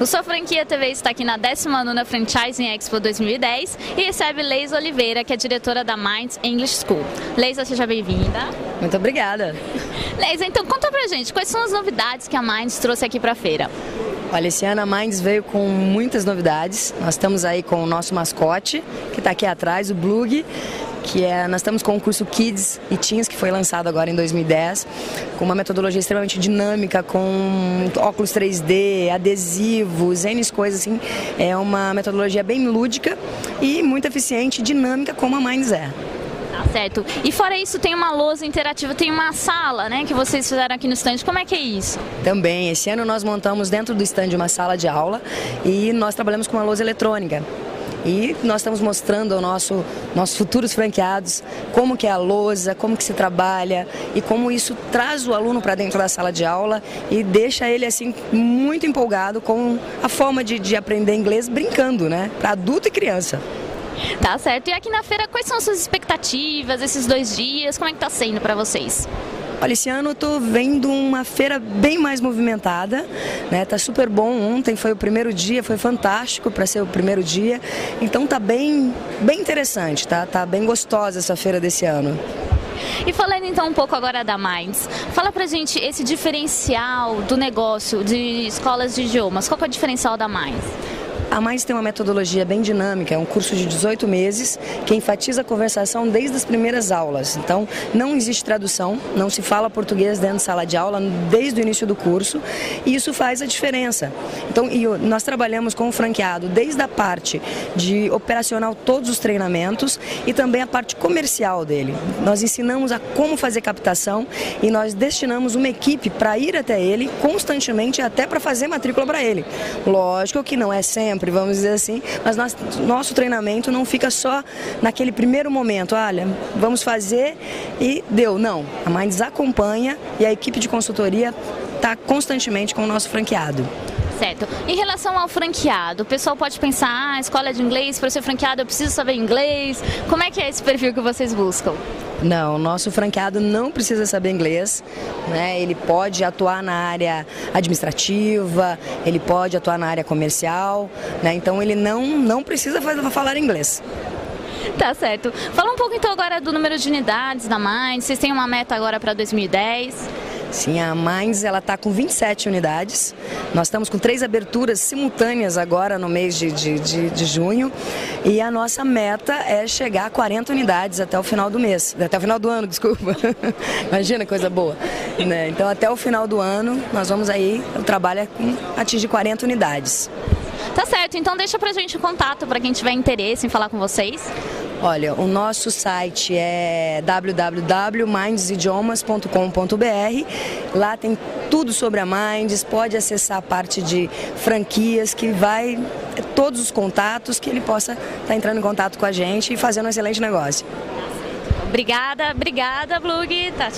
O Sua Franquia TV está aqui na 19ª Franchising Expo 2010 e recebe Leisa Oliveira, que é diretora da Minds English School. Leisa, seja bem-vinda. Muito obrigada. Leisa, então conta pra gente, quais são as novidades que a Minds trouxe aqui pra feira? Olha, esse ano a Minds veio com muitas novidades. Nós estamos aí com o nosso mascote, que está aqui atrás, o Blug. Nós estamos com o curso Kids e Teens, que foi lançado agora em 2010, com uma metodologia extremamente dinâmica, com óculos 3D, adesivos, N coisas assim. É uma metodologia bem lúdica e muito eficiente e dinâmica, como a Minds é. Tá certo. E fora isso, tem uma lousa interativa, tem uma sala, né, que vocês fizeram aqui no stand. Como é que é isso? Também. Esse ano nós montamos dentro do stand uma sala de aula e nós trabalhamos com uma lousa eletrônica. E nós estamos mostrando aos nossos futuros franqueados como que é a lousa, como que se trabalha e como isso traz o aluno para dentro da sala de aula e deixa ele assim muito empolgado com a forma de aprender inglês brincando, né? Para adulto e criança. Tá certo. E aqui na feira, quais são as suas expectativas, esses 2 dias? Como é que tá sendo para vocês? Olha, esse ano eu tô vendo uma feira bem mais movimentada, né? Tá super bom. Ontem foi o primeiro dia, foi fantástico para ser o primeiro dia. Então tá bem interessante, tá bem gostosa essa feira desse ano. E falando então um pouco agora da Minds, fala pra gente esse diferencial do negócio de escolas de idiomas. Qual que é o diferencial da Minds? A Minds tem uma metodologia bem dinâmica, é um curso de 18 meses que enfatiza a conversação desde as primeiras aulas. Então, não existe tradução, não se fala português dentro de sala de aula desde o início do curso e isso faz a diferença. Então, nós trabalhamos com o franqueado desde a parte de operacional todos os treinamentos e também a parte comercial dele. Nós ensinamos a como fazer captação e nós destinamos uma equipe para ir até ele constantemente até para fazer matrícula para ele. Lógico que não é sempre, vamos dizer assim, mas nosso treinamento não fica só naquele primeiro momento, olha, vamos fazer e deu. Não, a Minds acompanha e a equipe de consultoria está constantemente com o nosso franqueado. Certo. Em relação ao franqueado, o pessoal pode pensar, ah, escola de inglês, para ser franqueado eu preciso saber inglês. Como é que é esse perfil que vocês buscam? Não, o nosso franqueado não precisa saber inglês, né? Ele pode atuar na área administrativa, ele pode atuar na área comercial, né? Então ele não precisa falar inglês. Tá certo. Fala um pouco então agora do número de unidades da Minds, vocês têm uma meta agora para 2010? Sim, a Minds está com 27 unidades, nós estamos com 3 aberturas simultâneas agora no mês de junho e a nossa meta é chegar a 40 unidades até o final do mês, até o final do ano, desculpa, imagina coisa boa, né? Então até o final do ano nós vamos aí, o trabalho é atingir 40 unidades. Tá certo, então deixa pra gente o contato para quem tiver interesse em falar com vocês. Olha, o nosso site é www.mindsidiomas.com.br. Lá tem tudo sobre a Minds, pode acessar a parte de franquias, que vai todos os contatos, que ele possa estar entrando em contato com a gente e fazendo um excelente negócio. Obrigada, Blug. Tá,